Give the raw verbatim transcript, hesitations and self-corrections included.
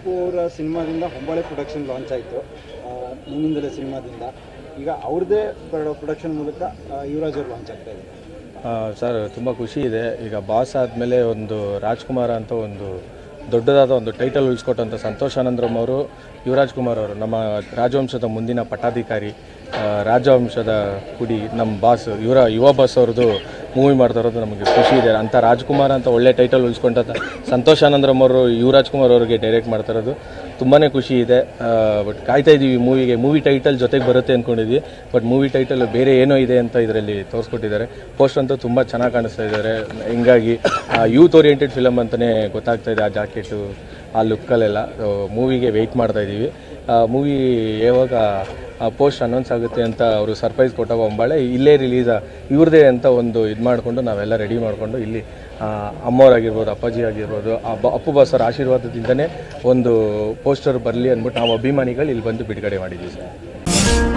ಅವರ ಸಿನಿಮಾದಿಂದ ಹೊಂಬಾಳೆ production launch ಆಯಿತು ಮುಂದಿನ ಸಿನಿಮಾದಿಂದ ಈಗ ಅವ್ರದ್ದೇ ಪ್ರೊಡಕ್ಷನ್ ಮೂಲಕ ಯುವರಾಜ್ ಅವರು ಲಾಂಚ್ ಆಗ್ತಾ ಇದೆ ಸರ್. ತುಂಬ ಖುಷಿ ಇದೆ. ಈಗ ಬಾಸ್ ಆದಮೇಲೆ ಒಂದು ರಾಜ್ಕುಮಾರ್ ಅಂತ ಒಂದು ದೊಡ್ಡದಾದ ಒಂದು ಟೈಟಲ್ ಉಳಿಸ್ಕೊಟ್ಟಂಥ ಸಂತೋಷ್ ಆನಂದ್ರಮ್ ಅವರು ಯುವರಾಜ್ ಕುಮಾರ್ ಅವರು ನಮ್ಮ ರಾಜವಂಶದ ಮುಂದಿನ ಪಟ್ಟಾಧಿಕಾರಿ, ರಾಜವಂಶದ ಕುಡಿ ನಮ್ಮ ಬಾಸ್ ಯುವ ಯುವ ಬಾಸ್ ಅವ್ರದ್ದು ಮೂವಿ ಮಾಡ್ತಾ ಇರೋದು ನಮಗೆ ಖುಷಿ ಇದೆ. ಅಂಥ ರಾಜ್ಕುಮಾರ್ ಅಂತ ಒಳ್ಳೆ ಟೈಟಲ್ ಉಳಿಸ್ಕೊಂಡ ಸಂತೋಷ್ ಆನಂದ್ರಮ್ ಅವರು ಯುವರಾಜ್ ಕುಮಾರ್ ಅವರಿಗೆ ಡೈರೆಕ್ಟ್ ಮಾಡ್ತಾ ಇರೋದು ತುಂಬಾ ಖುಷಿ ಇದೆ. ಬಟ್ ಕಾಯ್ತಾ ಇದ್ದೀವಿ ಮೂವಿಗೆ. ಮೂವಿ ಟೈಟಲ್ ಜೊತೆಗೆ ಬರುತ್ತೆ ಅಂದ್ಕೊಂಡಿದ್ವಿ, ಬಟ್ ಮೂವಿ ಟೈಟಲ್ ಬೇರೆ ಏನೋ ಇದೆ ಅಂತ ಇದರಲ್ಲಿ ತೋರಿಸ್ಕೊಟ್ಟಿದ್ದಾರೆ. ಪೋಸ್ಟ್ ಅಂತೂ ತುಂಬ ಚೆನ್ನಾಗಿ ಕಾಣಿಸ್ತಾ ಇದ್ದಾರೆ. ಹಿಂಗಾಗಿ ಯೂತ್ ಓರಿಯೆಂಟೆಡ್ ಫಿಲಮ್ ಅಂತಲೇ ಗೊತ್ತಾಗ್ತಾ ಇದೆ. ಆ ಜಾಕೆಟು ಆ ಲುಕ್ಕಲ್ಲೆಲ್ಲ ಮೂವಿಗೆ ವೆಯ್ಟ್ ಮಾಡ್ತಾಯಿದ್ದೀವಿ. ಮೂವಿ ಯಾವಾಗ ಪೋಸ್ಟ್ ಅನೌನ್ಸ್ ಆಗುತ್ತೆ ಅಂತ ಅವರು ಸರ್ಪ್ರೈಸ್ ಕೊಟ್ಟಾಗ ಹೊಂಬಾಳೆ ಇಲ್ಲೇ ರಿಲೀಸ್ ಇವ್ರದೇ ಅಂತ ಒಂದು ಇದು ಮಾಡಿಕೊಂಡು ನಾವೆಲ್ಲ ರೆಡಿ ಮಾಡಿಕೊಂಡು ಇಲ್ಲಿ ಅಮ್ಮವ್ರಾಗಿರ್ಬೋದು, ಅಪ್ಪಾಜಿ ಆಗಿರ್ಬೋದು, ಆ ಬ ಅಪ್ಪು ಬಾಸರ ಆಶೀರ್ವಾದದಿಂದನೇ ಒಂದು ಪೋಸ್ಟರ್ ಬರಲಿ ಅಂದ್ಬಿಟ್ಟು ನಾವು ಅಭಿಮಾನಿಗಳು ಇಲ್ಲಿ ಬಂದು ಬಿಡುಗಡೆ ಮಾಡಿದ್ದೀವಿ ಸರ್.